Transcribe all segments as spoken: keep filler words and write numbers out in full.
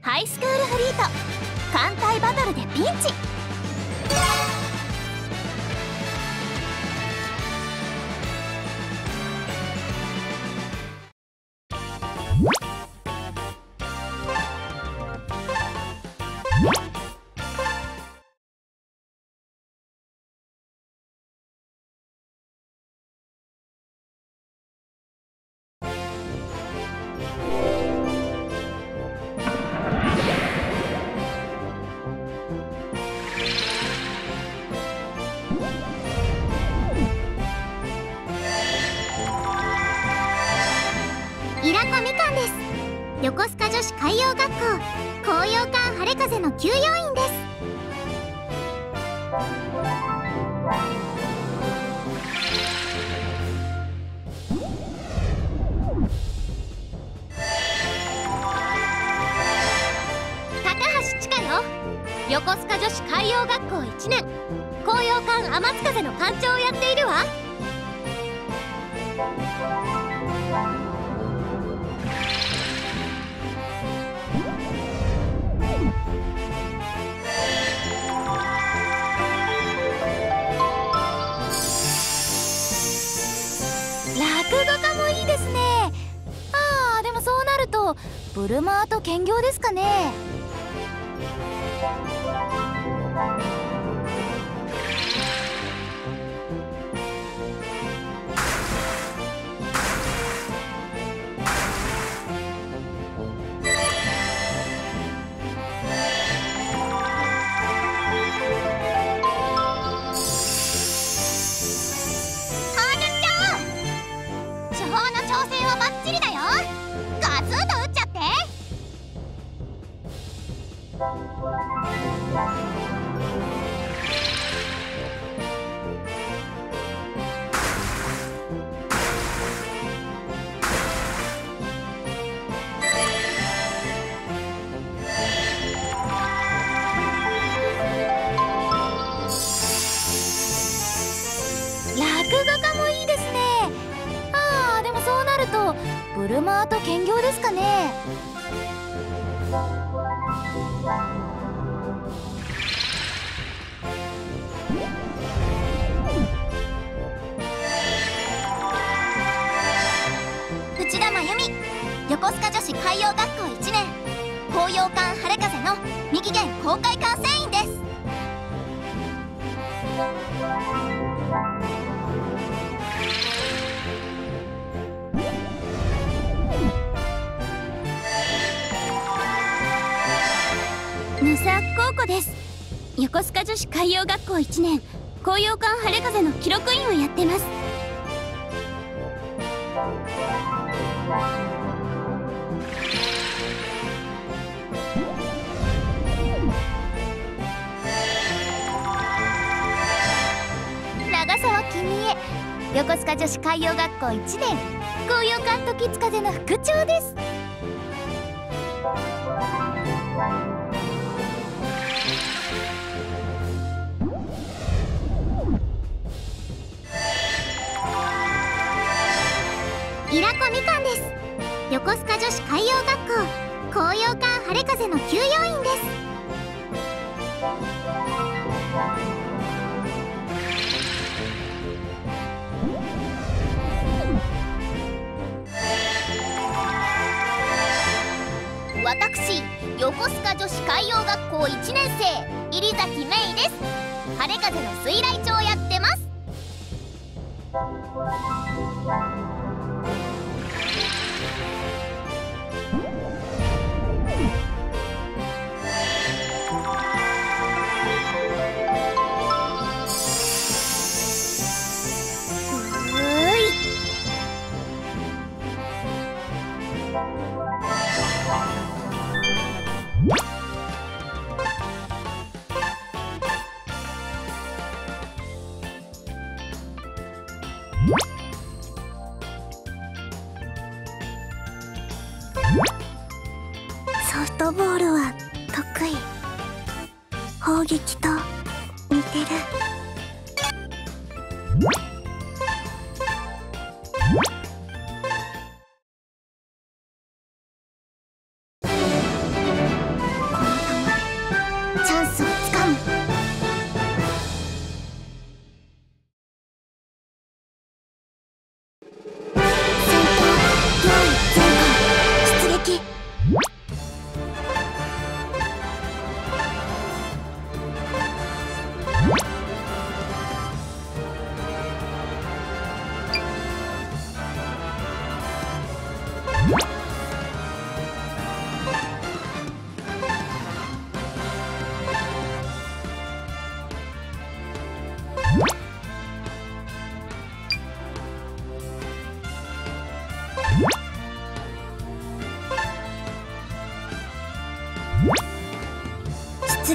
ハイスクールフリート艦隊バトルでピンチ。横須賀女子海洋学校紅葉館晴れ風の給養員です。高橋知佳よ、横須賀女子海洋学校いちねん紅葉館天津風の館長をやっているわ。ブルマーと兼業ですかね。地方の調整はバッチリだよ。ガツンと打っちゃって。落語家もいいですね。ああ、でもそうなるとブルマーと兼業ですかね。内田真由美、横須賀女子海洋学校いちねん紅葉館晴れ風の未期限公開管制員です。ヌサ高校です。横須賀女子海洋学校いちねん紅葉館晴れ風の記録員をやってます。長澤君江、横須賀女子海洋学校いちねん紅葉館時津風の副長です。イラコみかんです。横須賀女子海洋学校紅葉館晴れ風の給養員です。私、横須賀女子海洋学校いちねん生入崎芽衣です。晴れ風の水雷鳥をやってます。ソフトボールは得意。砲撃と似てる。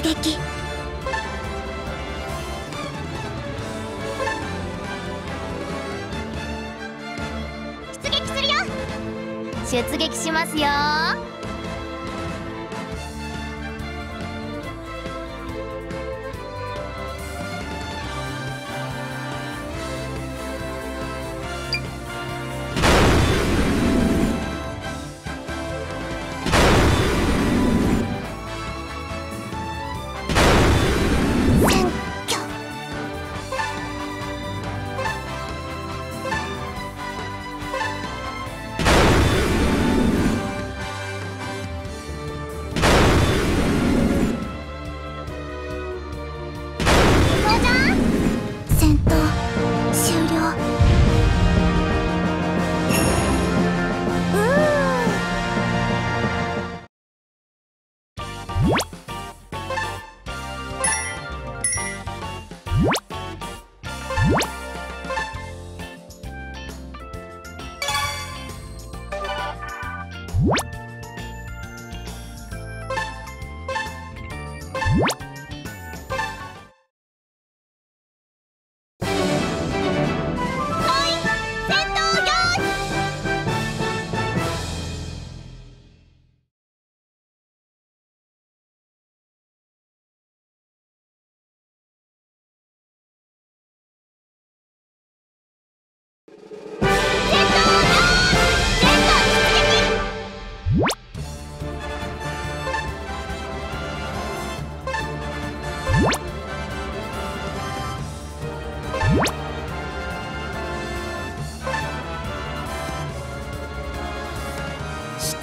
突撃。出撃するよ。出撃しますよ。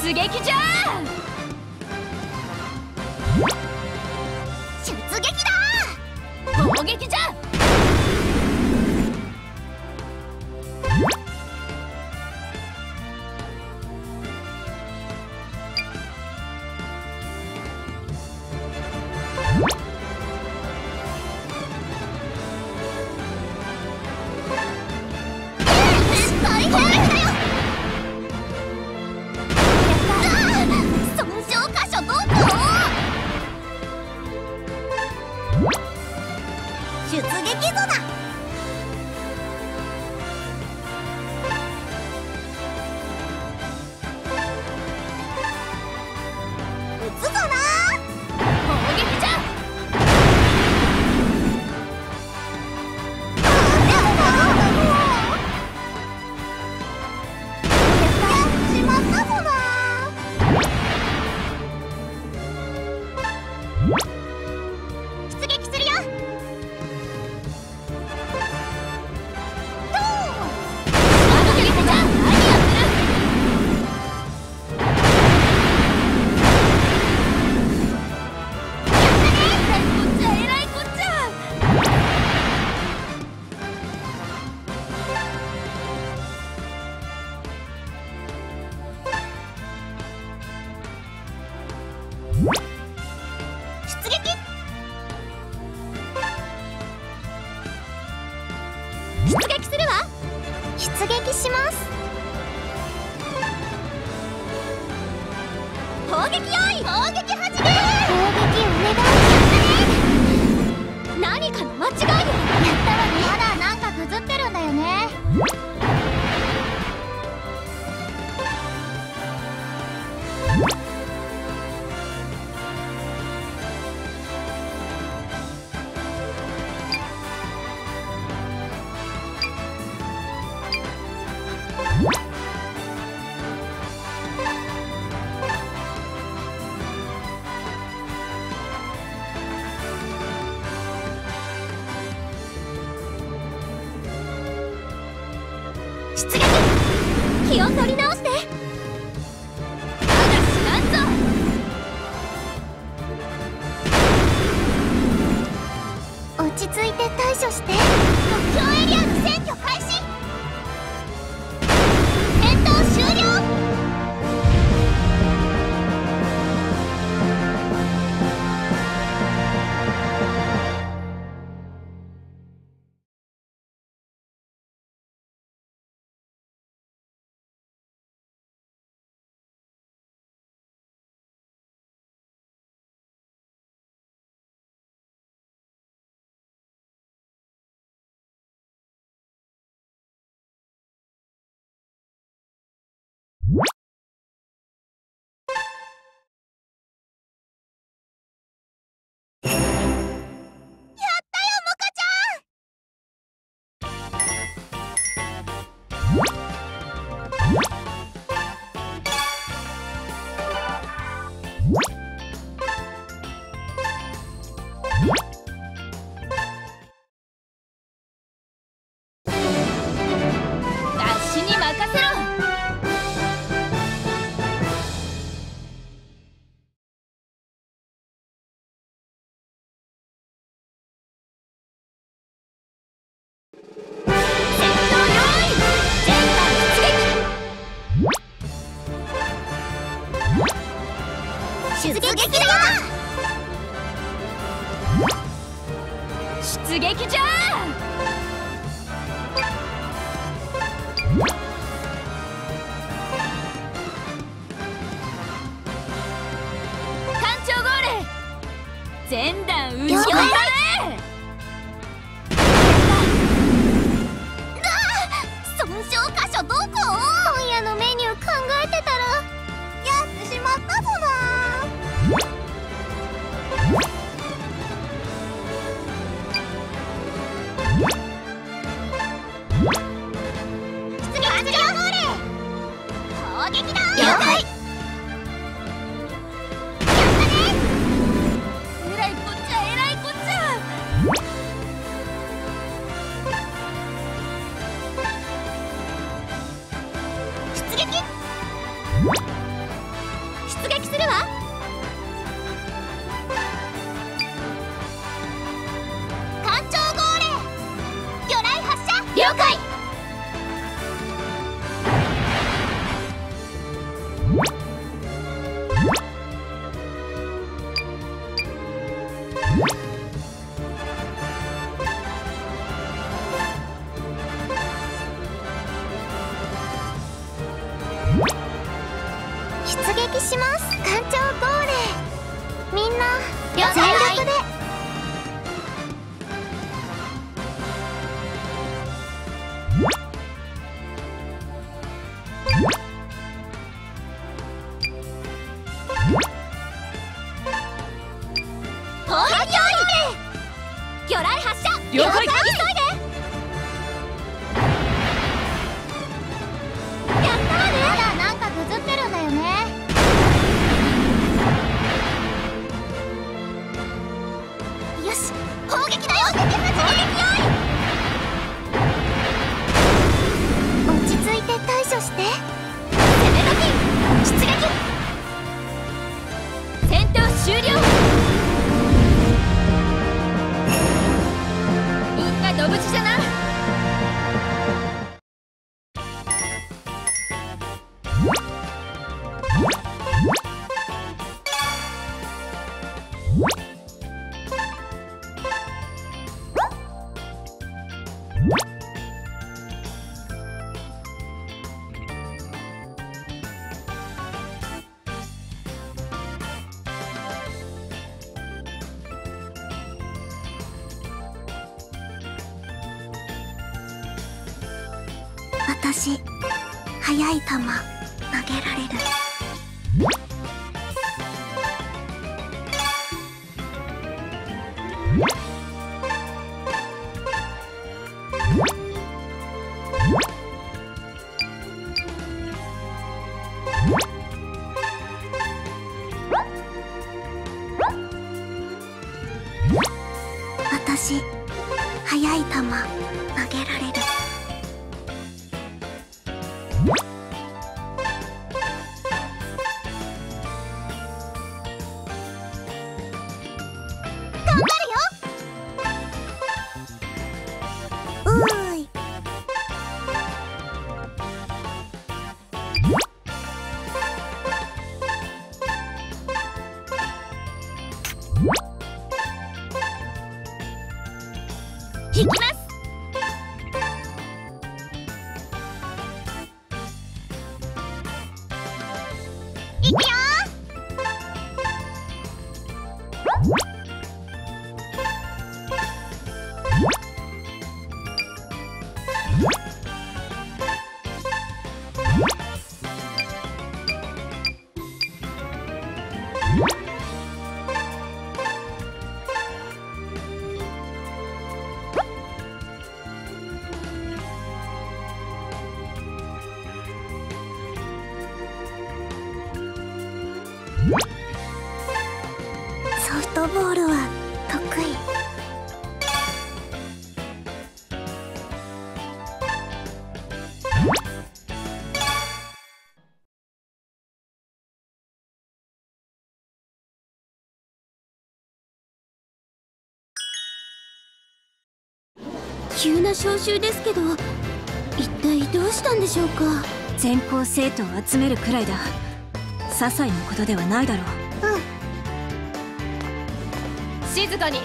出撃じゃー。出撃だー。攻撃じゃー。気を取り直して。まだ知らんぞ。落ち着いて対処して。目標エリアの占拠開始。戦闘終了。出撃じゃー。艦長ゴール。全弾撃ち取れ。私、速い球投げられる。私、速い球投げられる。ソフトボールは得意。急な招集ですけど、一体どうしたんでしょうか。全校生徒を集めるくらいだ。些細なことではないだろう。うん、静かに。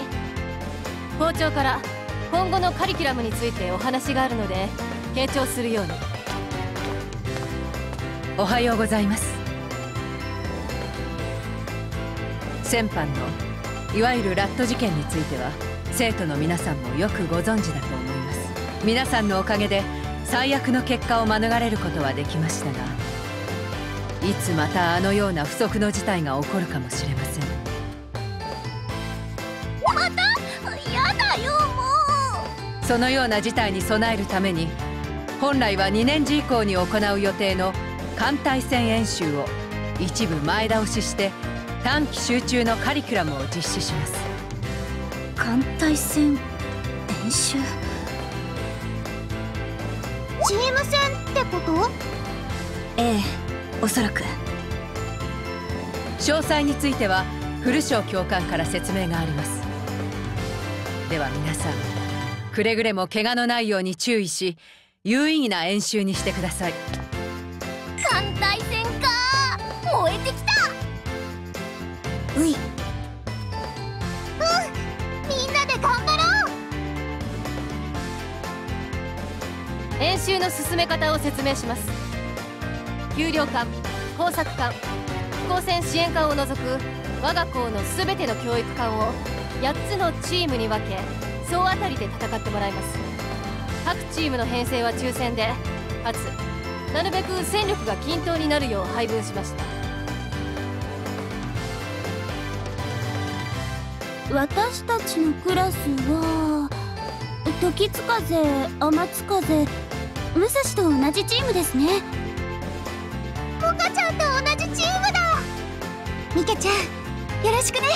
校長から今後のカリキュラムについてお話があるので傾聴するように。おはようございます。先般のいわゆるラット事件については生徒の皆さんもよくご存知だと思います。皆さんのおかげで最悪の結果を免れることはできましたが、いつまたあのような不測の事態が起こるかもしれません。またやだよ、もう。そのような事態に備えるために、本来はにねんじ以降に行う予定の艦隊戦演習を一部前倒しして短期集中のカリキュラムを実施します。艦隊戦演習、チーム戦ってこと？ええ、おそらく。詳細については古庄教官から説明があります。では皆さん、くれぐれも怪我のないように注意し、有意義な演習にしてください。艦隊戦か、燃えてきた。うい、うん、みんなで頑張ろう。演習の進め方を説明します。給糧艦、工作艦、飛行船支援艦を除く我が校のすべての教育艦をやっつのチームに分け、総当たりで戦ってもらいます。各チームの編成は抽選で、かつなるべく戦力が均等になるよう配分しました。私たちのクラスは時津風、天津風、武蔵と同じチームですね。モカちゃんと同じチームだ。ミケちゃん、よろしくね。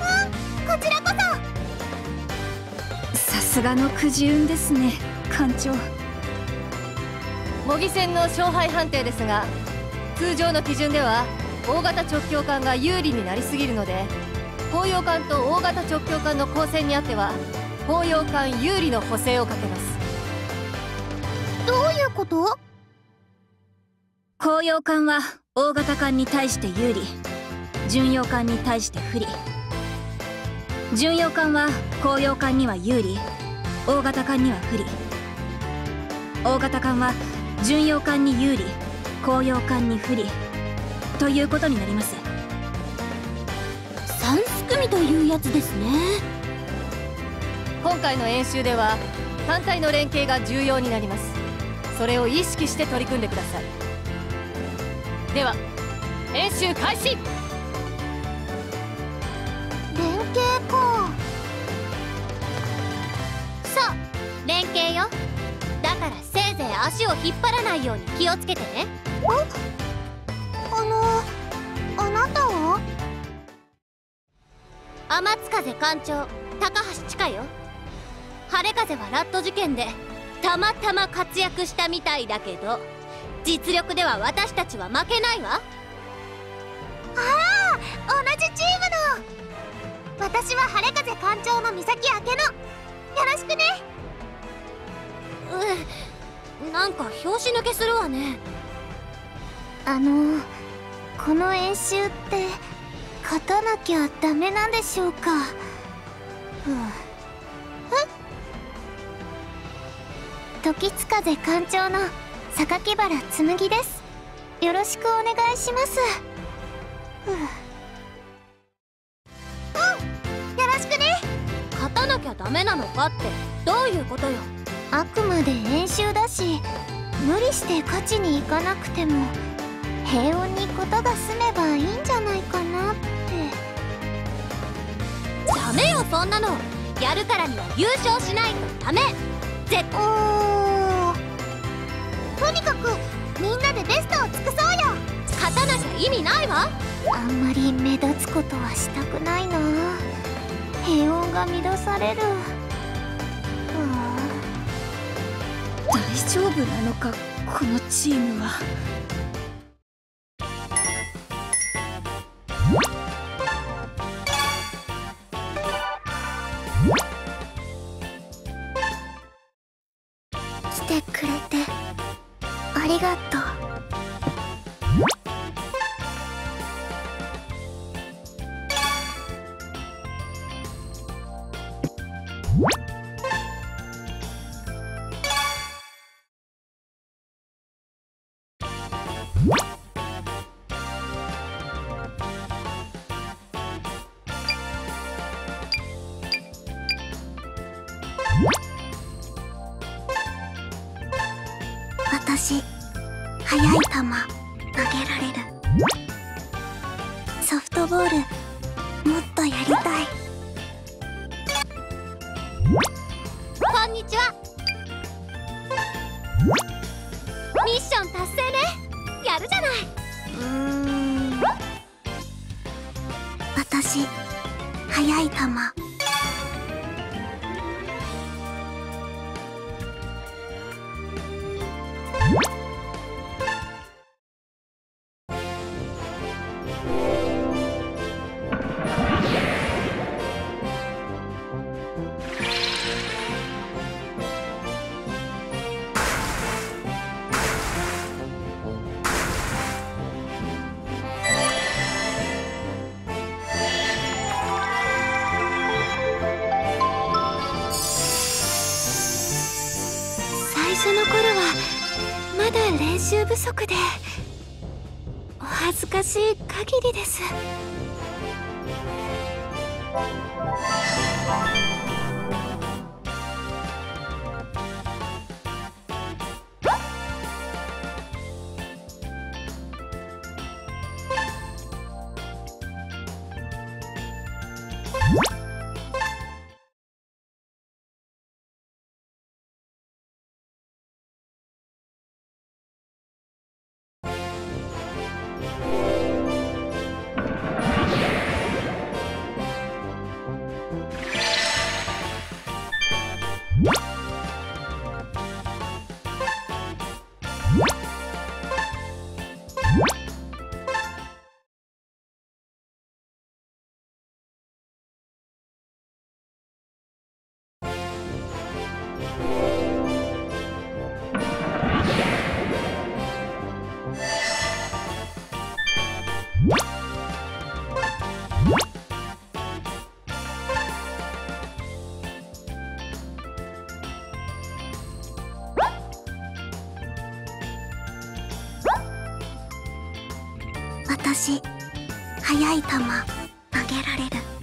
うん、こちらこそ。さすがのくじ運ですね、艦長。模擬戦の勝敗判定ですが、通常の基準では大型直橋艦が有利になりすぎるので、紅葉艦と大型直橋艦の交戦にあっては紅葉艦有利の補正をかけます。どういうこと？紅葉艦は大型艦に対して有利、巡洋艦に対して不利。巡洋艦は紅葉艦には有利、大型艦には不利。大型艦は巡洋艦に有利、紅葉艦に不利ということになります。さんすくみというやつですね。今回の演習では艦隊の連携が重要になります。それを意識して取り組んでください。では演習開始。連携か。そう、連携よ。だからせいぜい足を引っ張らないように気をつけてね。あの、あなたは？天津風艦長、高橋知佳よ。晴れ風はラット事件でたまたま活躍したみたいだけど、実力では私たちは負けないわ。ああ、同じチームの。私は晴れ風艦長の三崎明乃、よろしくね。うん、なんか拍子抜けするわね。あの、この演習って勝たなきゃダメなんでしょうか？うん、時津風艦長の榊原紬です。よろしくお願いします。うん、うん、よろしくね。勝たなきゃダメなのかってどういうことよ？あくまで演習だし、無理して勝ちに行かなくても平穏に事が済めばいいんじゃないかなって。ダメよ、そんなの。やるからには優勝しないとダメ。絶対。とにかくみんなでベストを尽くそうよ。勝たなきゃ意味ないわ。あんまり目立つことはしたくないな。平穏が乱される。はあ、大丈夫なのかこのチームは。来てくれてありがとう。私、速い球投げられる。ソフトボールもっとやりたい。こんにちは。ミッション達成ね。やるじゃない。うーん、私、速い球。最初の頃はまだ練習不足でお恥ずかしい限りです。私、速い球投げられる。